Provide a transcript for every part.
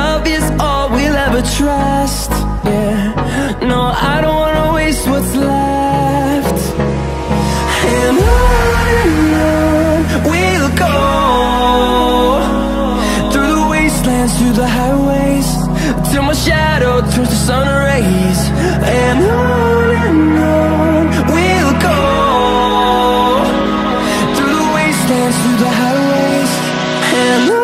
love is all we'll ever trust. Yeah, no, I don't wanna waste what's left. And on we'll go, through the wastelands, through the highways, till my shadow turns to sun rays. And on we'll go, through the wastelands, through the highways, and on.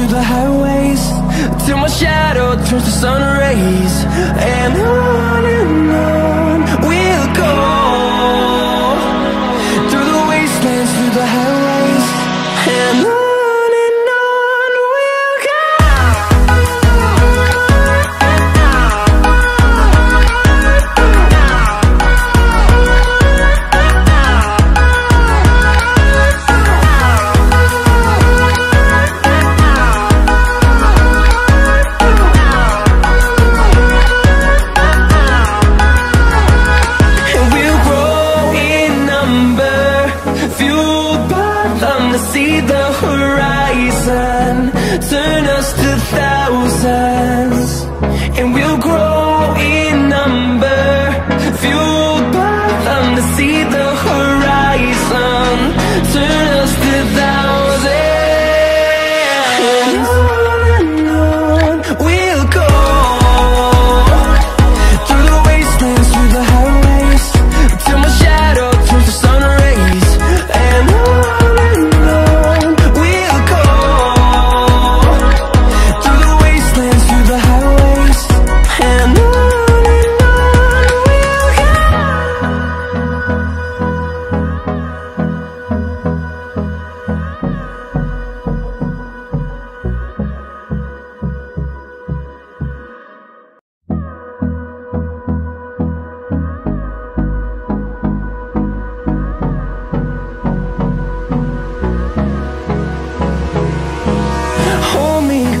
Through the highways, till my shadow turns to sun rays. And on we'll go, through the wastelands, through the highways, and on. See the horizon, turn us to thousands, and we'll grow in number, fueled by them. To see the horizon, turn us to thousands, and on we'll go, through the wastelands, through the highways, till my shadow turns to sun rays. And